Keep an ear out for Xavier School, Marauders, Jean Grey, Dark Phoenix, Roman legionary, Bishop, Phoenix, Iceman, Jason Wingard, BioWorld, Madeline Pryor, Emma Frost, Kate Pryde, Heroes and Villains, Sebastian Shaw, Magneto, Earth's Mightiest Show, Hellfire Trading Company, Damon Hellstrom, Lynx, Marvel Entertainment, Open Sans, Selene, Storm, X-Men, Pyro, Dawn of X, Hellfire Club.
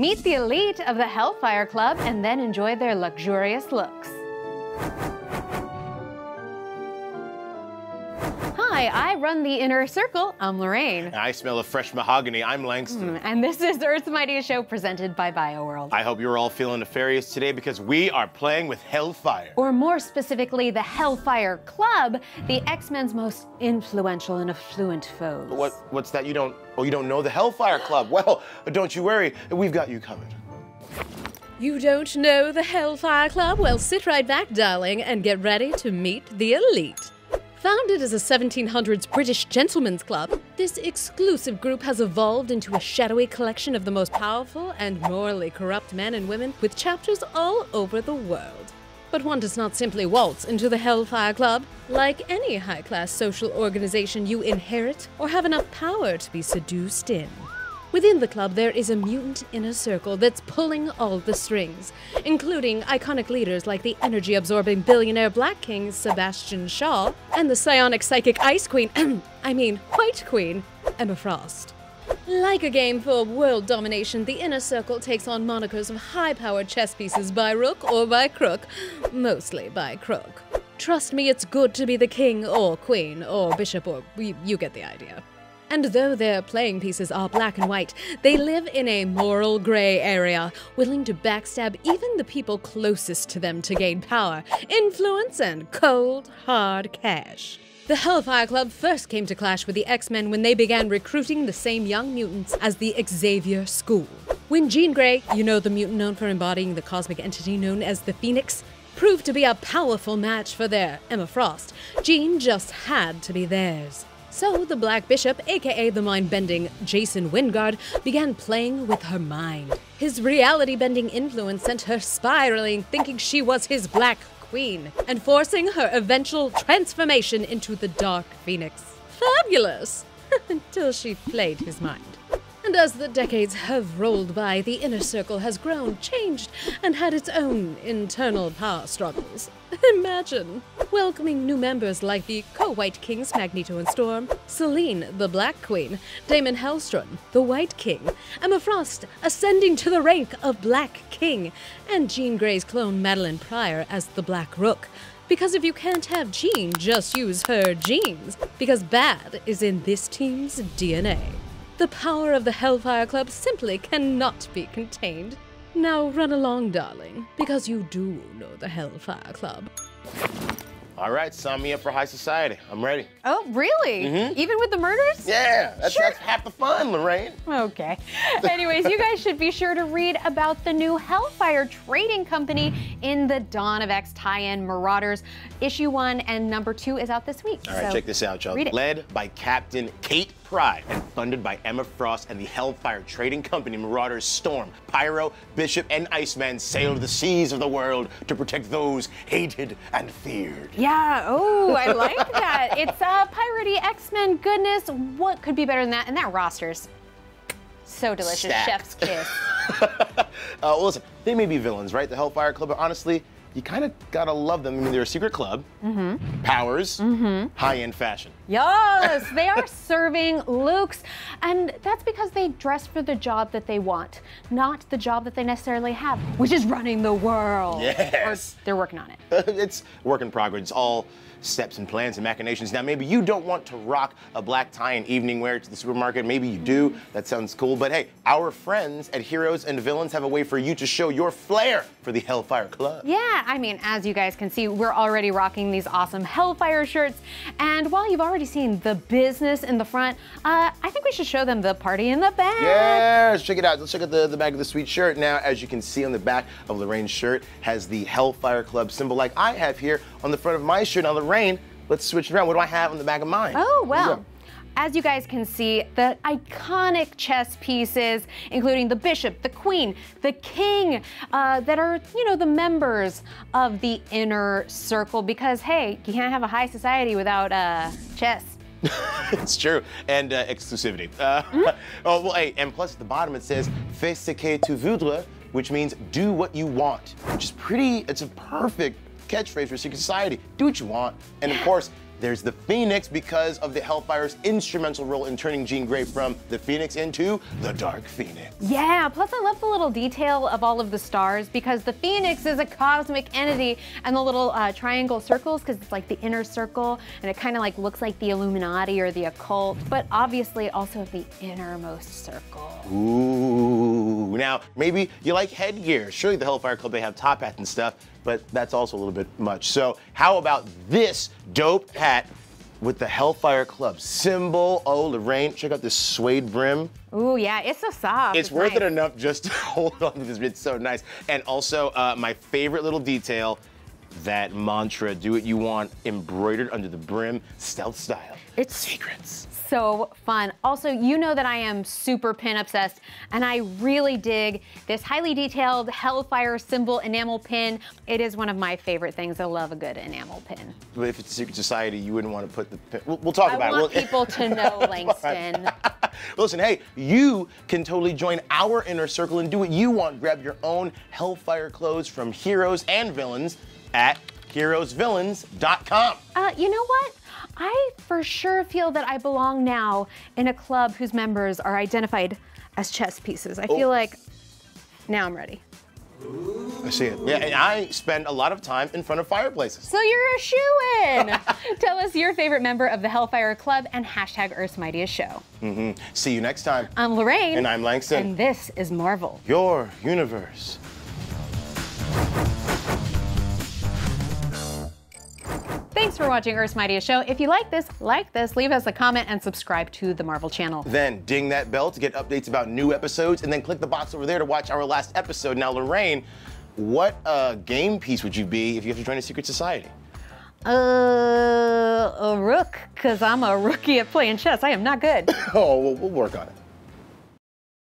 Meet the elite of the Hellfire Club and then enjoy their luxurious looks. Hi, I run the Inner Circle. I'm Lorraine. And I smell of fresh mahogany. I'm Langston. And this is Earth's Mightiest Show presented by BioWorld. I hope you're all feeling nefarious today because we are playing with Hellfire. Or more specifically, the Hellfire Club, the X-Men's most influential and affluent foes. But what's that? You don't know the Hellfire Club? Well, don't you worry. We've got you covered. You don't know the Hellfire Club? Well, sit right back, darling, and get ready to meet the elite. Founded as a 1700s British gentleman's club, this exclusive group has evolved into a shadowy collection of the most powerful and morally corrupt men and women with chapters all over the world. But one does not simply waltz into the Hellfire Club. Like any high-class social organization, you inherit or have enough power to be seduced in. Within the club, there is a mutant inner circle that's pulling all the strings, including iconic leaders like the energy-absorbing billionaire Black King, Sebastian Shaw, and the psionic psychic Ice Queen, White Queen, Emma Frost. Like a game for world domination, the inner circle takes on monikers of high-powered chess pieces by rook or by crook, mostly by crook. Trust me, it's good to be the king or queen or bishop or you get the idea. And though their playing pieces are black and white, they live in a moral gray area, willing to backstab even the people closest to them to gain power, influence, and cold, hard cash. The Hellfire Club first came to clash with the X-Men when they began recruiting the same young mutants as the Xavier School. When Jean Grey, you know, the mutant known for embodying the cosmic entity known as the Phoenix, proved to be a powerful match for their Emma Frost, Jean just had to be theirs. So the Black Bishop, aka the mind-bending Jason Wingard, began playing with her mind. His reality-bending influence sent her spiraling, thinking she was his Black Queen, and forcing her eventual transformation into the Dark Phoenix. Fabulous! Until she played his mind. And as the decades have rolled by, the inner circle has grown, changed, and had its own internal power struggles. Imagine welcoming new members like the co-White Kings Magneto and Storm, Selene, the Black Queen, Damon Hellstrom, the White King, Emma Frost ascending to the rank of Black King, and Jean Grey's clone Madeline Pryor as the Black Rook. Because if you can't have Jean, just use her genes, because bad is in this team's DNA. The power of the Hellfire Club simply cannot be contained. Now run along, darling, because you do know the Hellfire Club. All right, sign me up for high society. I'm ready. Oh, really? Even with the murders? Yeah, that's half the fun, Lorraine. Okay. Anyways, you guys should be sure to read about the new Hellfire Trading Company in the Dawn of X tie-in Marauders. Issue 1 and number 2 is out this week. All right, check this out, y'all. Led by Captain Kate Pryde and funded by Emma Frost and the Hellfire Trading Company, Marauders Storm, Pyro, Bishop, and Iceman sailed the seas of the world to protect those hated and feared. Yeah, oh, I like that. It's piratey X-Men goodness. What could be better than that? And that roster's so delicious. Stack. Chef's kiss. Well, listen, they may be villains, right? The Hellfire Club, but honestly, you kind of gotta love them. I mean, they're a secret club, powers, high-end fashion. Yes, they are serving looks, and that's because they dress for the job that they want, not the job that they necessarily have, which is running the world. Yes. Or they're working on it. It's work in progress. It's all steps and plans and machinations. Now, maybe you don't want to rock a black tie and evening wear to the supermarket. Maybe you do. That sounds cool. But hey, our friends at Heroes and Villains have a way for you to show your flair for the Hellfire Club. Yeah, I mean, as you guys can see, we're already rocking these awesome Hellfire shirts. And while you've already seen the business in the front, I think we should show them the party in the back. Yes, check it out. Let's check out the back of the sweet shirt. Now, as you can see on the back of Lorraine's shirt, has the Hellfire Club symbol like I have here on the front of my shirt. Now, Lorraine, let's switch it around. What do I have on the back of mine? Oh, well, as you guys can see, the iconic chess pieces, including the bishop, the queen, the king, that are, you know, the members of the inner circle, because, hey, you can't have a high society without chess. It's true, and exclusivity. Oh, well, hey, and plus at the bottom it says, fais ce que tu voudras, which means do what you want, which is pretty, it's a perfect catchphrase for secret society. Do what you want. And of course, There's the Phoenix because of the Hellfire's instrumental role in turning Jean Grey from the Phoenix into the Dark Phoenix. Yeah, plus I love the little detail of all of the stars because the Phoenix is a cosmic entity and the little triangle circles because it's like the inner circle and it kind of like looks like the Illuminati or the occult, but obviously also the innermost circle. Ooh, now maybe you like headgear. Surely the Hellfire Club, they have top hats and stuff, but that's also a little bit much. So how about this dope hat with the Hellfire Club symbol? Oh, Lorraine, check out this suede brim. Ooh, yeah, it's so soft. It's worth it enough just to hold on to this, it's so nice. And also, my favorite little detail, that mantra, do what you want, embroidered under the brim, stealth style. It's secrets. So fun. Also, you know that I am super pin obsessed and I really dig this highly detailed Hellfire symbol enamel pin. It is one of my favorite things. I love a good enamel pin. But if it's secret society, you wouldn't want to put the pin. We'll talk about it. I want people to know, Langston. Listen, hey, you can totally join our inner circle and do what you want. Grab your own Hellfire clothes from Heroes and Villains at heroesvillains.com. You know what? I for sure feel that I belong now in a club whose members are identified as chess pieces. I feel like now I'm ready. I see it. Yeah, and I spend a lot of time in front of fireplaces. So you're a shoo-in. Tell us your favorite member of the Hellfire Club and hashtag Earth's Mightiest Show. See you next time. I'm Lorraine. And I'm Langston. And this is Marvel, your universe. Thanks for watching Earth's Mightiest Show. If you like this, leave us a comment and subscribe to the Marvel channel. Then ding that bell to get updates about new episodes and then click the box over there to watch our last episode. Now, Lorraine, what game piece would you be if you have to join a secret society? A rook, because I'm a rookie at playing chess. I am not good. Oh, well, we'll work on it.